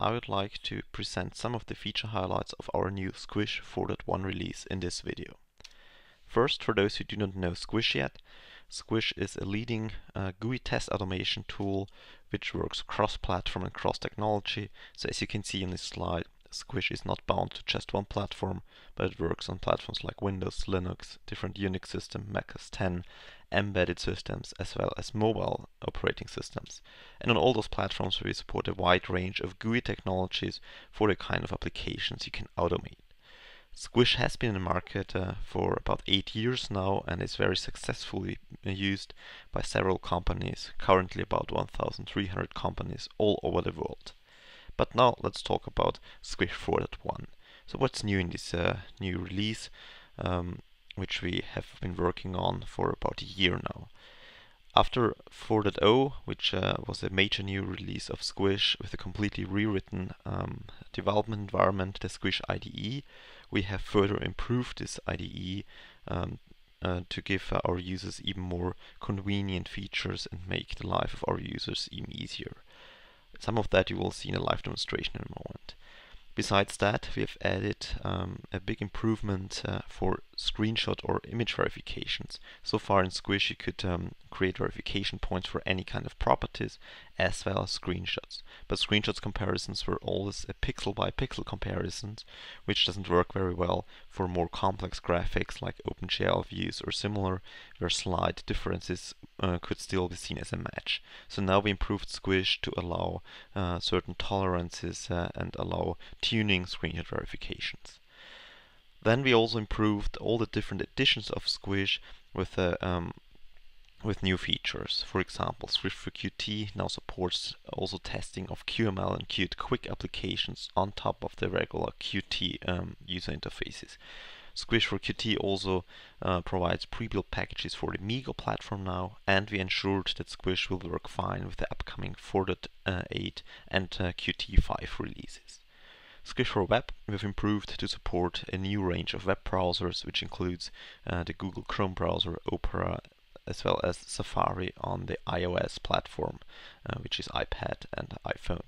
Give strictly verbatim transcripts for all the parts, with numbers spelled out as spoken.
I would like to present some of the feature highlights of our new Squish four point one release in this video. First, for those who do not know Squish yet, Squish is a leading uh, G U I test automation tool which works cross-platform and cross-technology. So as you can see in this slide, Squish is not bound to just one platform, but it works on platforms like Windows, Linux, different Unix systems, Mac O S ten, embedded systems, as well as mobile operating systems. And on all those platforms, we support a wide range of G U I technologies for the kind of applications you can automate. Squish has been in the market uh, for about eight years now and is very successfully used by several companies, currently about one thousand three hundred companies all over the world. But now let's talk about Squish four point one. So what's new in this uh, new release, um, which we have been working on for about a year now. After four point oh, which uh, was a major new release of Squish with a completely rewritten um, development environment, the Squish I D E, we have further improved this I D E um, uh, to give uh, our users even more convenient features and make the life of our users even easier. Some of that you will see in a live demonstration in a moment. Besides that, we have added um, a big improvement uh, for screenshot or image verifications. So far in Squish you could um, create verification points for any kind of properties as well as screenshots. But screenshots comparisons were always a pixel by pixel comparisons, which doesn't work very well for more complex graphics like OpenGL views or similar, where slight differences uh, could still be seen as a match. So now we improved Squish to allow uh, certain tolerances uh, and allow tuning screenshot verifications. Then we also improved all the different editions of Squish with uh, um, with new features. For example, Squish for Qt now supports also testing of Q M L and Qt Quick applications on top of the regular Qt um, user interfaces. Squish for Qt also uh, provides pre-built packages for the Meego platform now, and we ensured that Squish will work fine with the upcoming four point eight and uh, Qt five releases. Squish for Web, we've improved to support a new range of web browsers, which includes uh, the Google Chrome browser, Opera, as well as Safari on the iOS platform, uh, which is iPad and iPhone.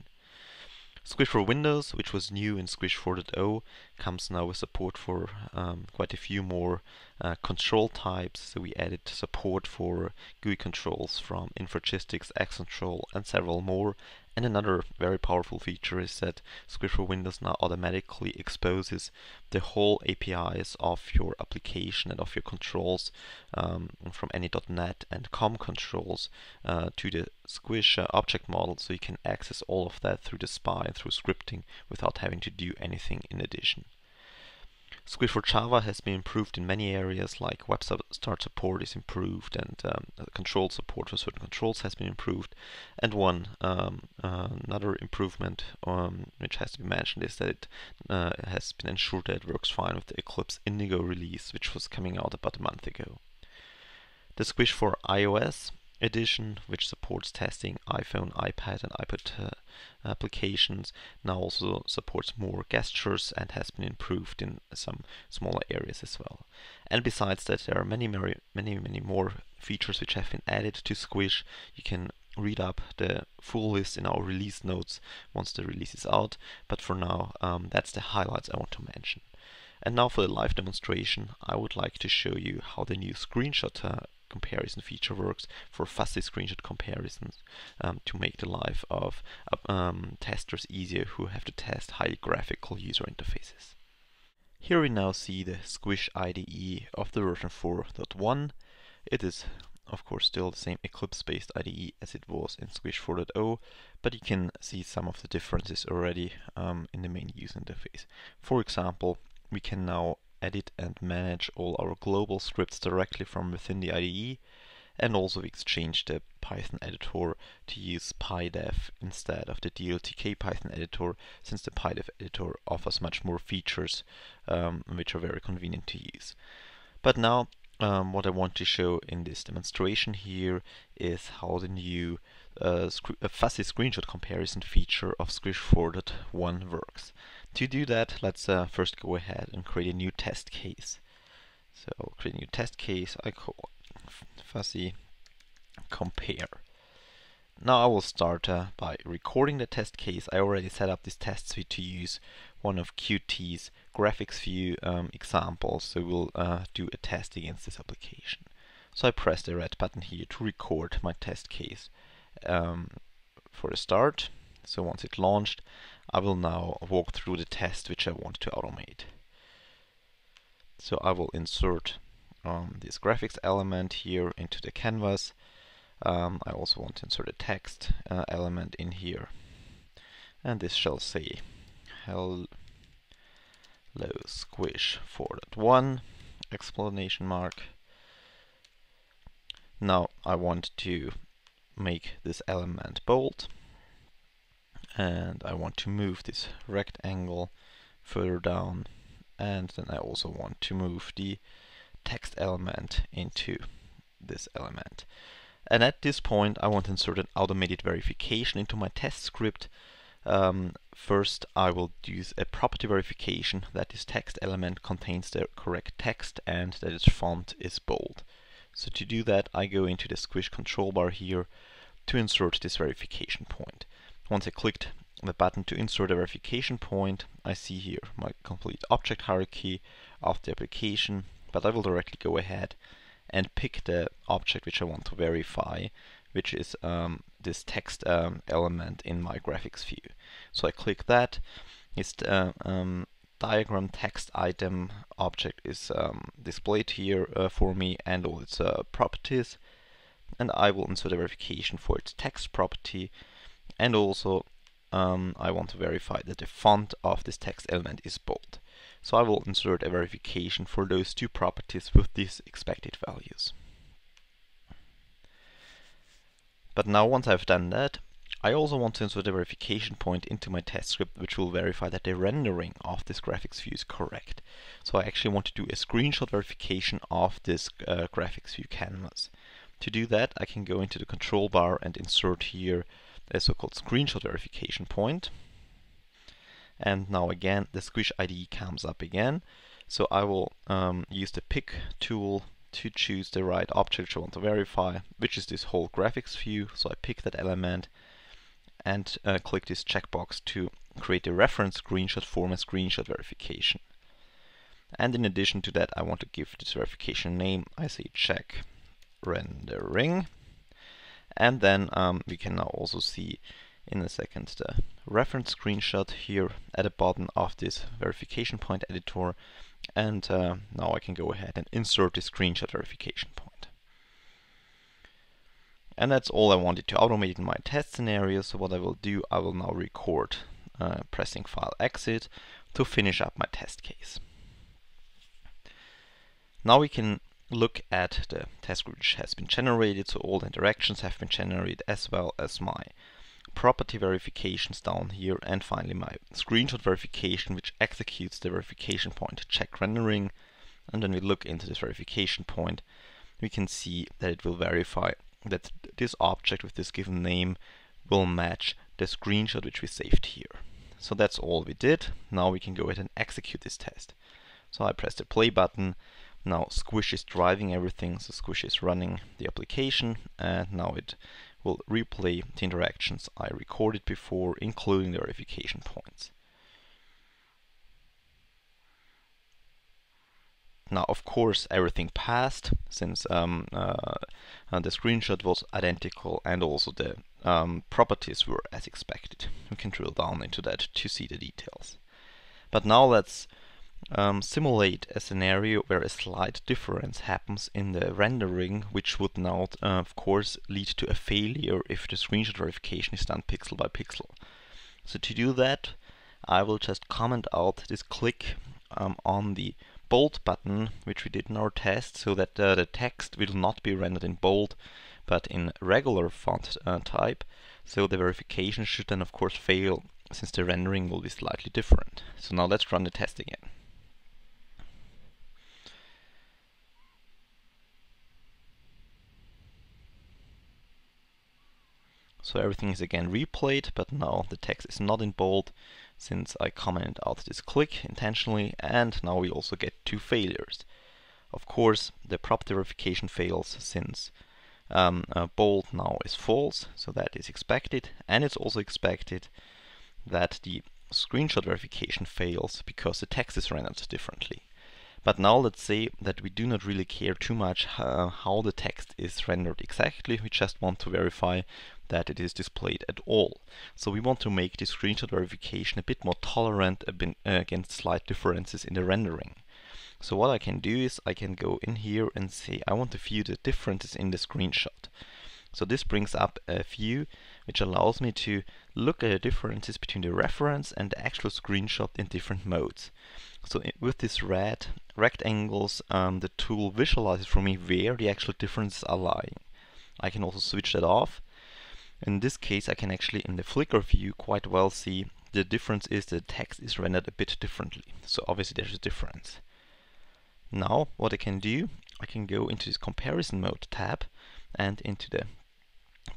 Squish for Windows, which was new in Squish four point oh, comes now with support for um, quite a few more uh, control types. So we added support for G U I controls from Infragistics, AxControl, and several more. And another very powerful feature is that Squish for Windows now automatically exposes the whole A P Is of your application and of your controls um, from any .NET and C O M controls uh, to the Squish uh, object model, so you can access all of that through the S P I and through scripting without having to do anything in addition. Squish for Java has been improved in many areas, like web start support is improved and um, control support for certain controls has been improved. And one um, uh, another improvement um, which has to be mentioned is that it uh, has been ensured that it works fine with the Eclipse Indigo release, which was coming out about a month ago. The Squish for iOS edition, which supports testing iPhone, iPad and iPad uh, applications, now also supports more gestures and has been improved in some smaller areas as well. And besides that, there are many, many, many, many more features which have been added to Squish. You can read up the full list in our release notes once the release is out, but for now um, that's the highlights I want to mention. And now for the live demonstration, I would like to show you how the new screenshot uh, comparison feature works for fuzzy screenshot comparisons um, to make the life of um, testers easier who have to test highly graphical user interfaces. Here we now see the Squish I D E of the version four point one. It is of course still the same Eclipse-based I D E as it was in Squish four point oh, but you can see some of the differences already um, in the main user interface. For example, we can now edit and manage all our global scripts directly from within the I D E, and also exchange the Python editor to use PyDev instead of the D L T K Python editor, since the PyDev editor offers much more features um, which are very convenient to use. But now um, what I want to show in this demonstration here is how the new uh, sc uh, fuzzy screenshot comparison feature of Squish four point one works. To do that, let's uh, first go ahead and create a new test case. So I'll create a new test case. I call fuzzy compare. Now I will start uh, by recording the test case. I already set up this test suite to use one of Qt's graphics view um, examples, so we'll uh, do a test against this application. So I press the red button here to record my test case um, for a start. So once it launched, I will now walk through the test which I want to automate. So I will insert um, this graphics element here into the canvas. Um, I also want to insert a text uh, element in here, and this shall say hello Squish four point one exclamation mark. Now I want to make this element bold, and I want to move this rectangle further down, and then I also want to move the text element into this element. And at this point, I want to insert an automated verification into my test script. Um, first, I will use a property verification that this text element contains the correct text and that its font is bold. So to do that, I go into the Squish control bar here to insert this verification point. Once I clicked the button to insert a verification point, I see here my complete object hierarchy of the application, but I will directly go ahead and pick the object which I want to verify, which is um, this text um, element in my graphics view. So I click that. This uh, um, diagram text item object is um, displayed here uh, for me, and all its uh, properties. And I will insert a verification for its text property. And also um, I want to verify that the font of this text element is bold. So I will insert a verification for those two properties with these expected values. But now, once I've done that, I also want to insert a verification point into my test script which will verify that the rendering of this graphics view is correct. So I actually want to do a screenshot verification of this uh, graphics view canvas. To do that, I can go into the control bar and insert here a so-called screenshot verification point. And now again the Squish I D E comes up again, so I will um, use the pick tool to choose the right object I want to verify, which is this whole graphics view. So I pick that element and uh, click this checkbox to create a reference screenshot for my screenshot verification. And in addition to that, I want to give this verification name. I say check rendering, and then um, we can now also see in a second the reference screenshot here at the bottom of this verification point editor. And uh, now I can go ahead and insert the screenshot verification point. And that's all I wanted to automate in my test scenario. So what I will do, I will now record uh, pressing file exit to finish up my test case. Now we can look at the test script which has been generated. So all the interactions have been generated, as well as my property verifications down here, and finally my screenshot verification which executes the verification point check rendering. And when we look into this verification point, we can see that it will verify that this object with this given name will match the screenshot which we saved here. So that's all we did. Now we can go ahead and execute this test. So I press the play button. Now Squish is driving everything, so Squish is running the application, and now it will replay the interactions I recorded before, including the verification points. Now, of course, everything passed, since um, uh, the screenshot was identical and also the um, properties were as expected. We can drill down into that to see the details. But now let's um, simulate a scenario where a slight difference happens in the rendering, which would now, uh, of course, lead to a failure if the screenshot verification is done pixel by pixel. So to do that, I will just comment out this click um, on the bold button which we did in our test, so that uh, the text will not be rendered in bold but in regular font uh, type. So the verification should then, of course, fail, since the rendering will be slightly different. So now let's run the test again. So everything is again replayed, but now the text is not in bold, since I commented out this click intentionally, and now we also get two failures. Of course, the property verification fails, since Um, uh, bold now is false, so that is expected, and it's also expected that the screenshot verification fails because the text is rendered differently. But now let's say that we do not really care too much uh, how the text is rendered exactly, we just want to verify that it is displayed at all. So we want to make the screenshot verification a bit more tolerant a bit, uh, against slight differences in the rendering. So what I can do is I can go in here and say I want to view the differences in the screenshot. So this brings up a view which allows me to look at the differences between the reference and the actual screenshot in different modes. So it, with these red rectangles, um, the tool visualizes for me where the actual differences are lying. I can also switch that off. In this case I can actually in the Flickr view quite well see the difference is the text is rendered a bit differently. So obviously there's a difference. Now what I can do, I can go into this comparison mode tab and into the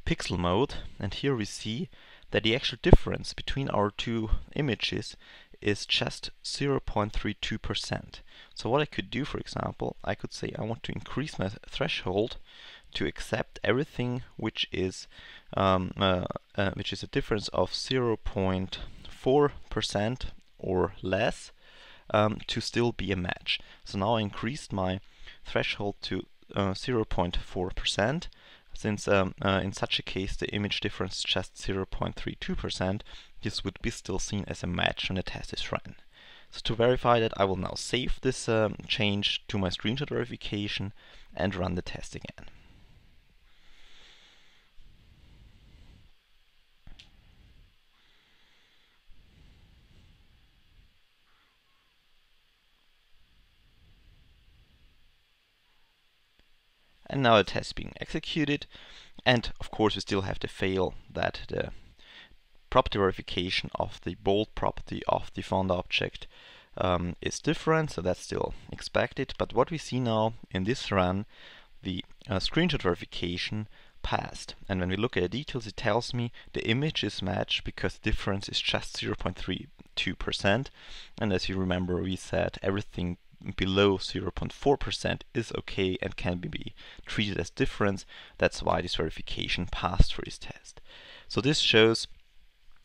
pixel mode, and here we see that the actual difference between our two images is just zero point three two percent. So what I could do, for example, I could say I want to increase my threshold to accept everything which is um, uh, uh, which is a difference of zero point four percent or less um, to still be a match. So now I increased my threshold to uh, zero point four percent. Since um, uh, in such a case the image difference is just zero point three two percent, this would be still seen as a match when the test is run. So to verify that, I will now save this um, change to my screenshot verification and run the test again. And now it has been executed, and of course we still have to fail that the property verification of the bold property of the font object um, is different, so that's still expected. But what we see now in this run, the uh, screenshot verification passed, and when we look at the details it tells me the image is matched because the difference is just zero point three two percent, and as you remember we said everything below zero point four percent is okay and can be treated as difference. That's why this verification passed for this test. So this shows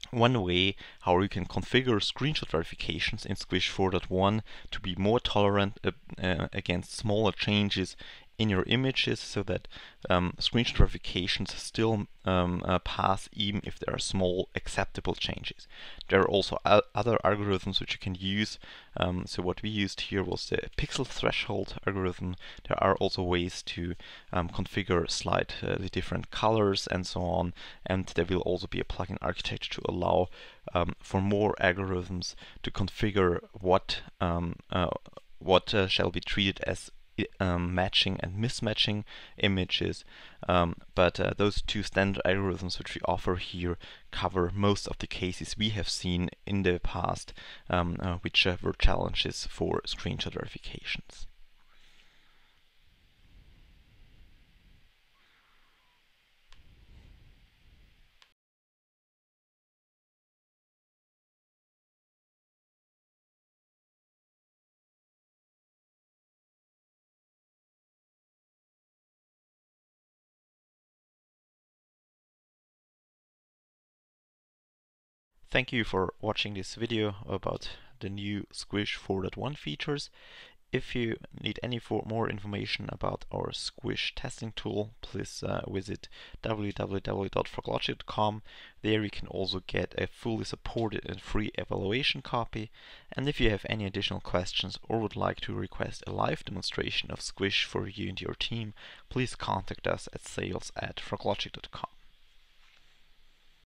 one way how you can configure screenshot verifications in Squish four point one to be more tolerant uh, uh, against smaller changes in your images, so that um, screenshot verifications still um, uh, pass even if there are small acceptable changes. There are also al other algorithms which you can use. Um, so what we used here was the pixel threshold algorithm. There are also ways to um, configure slightly different colors and so on, and there will also be a plugin architecture to allow um, for more algorithms to configure what um, uh, what uh, shall be treated as Um, matching and mismatching images, um, but uh, those two standard algorithms which we offer here cover most of the cases we have seen in the past, um, uh, which uh, were challenges for screenshot verifications. Thank you for watching this video about the new Squish four point one features. If you need any for more information about our Squish testing tool, please uh, visit w w w dot froglogic dot com. There you can also get a fully supported and free evaluation copy. And if you have any additional questions or would like to request a live demonstration of Squish for you and your team, please contact us at sales at froglogic dot com.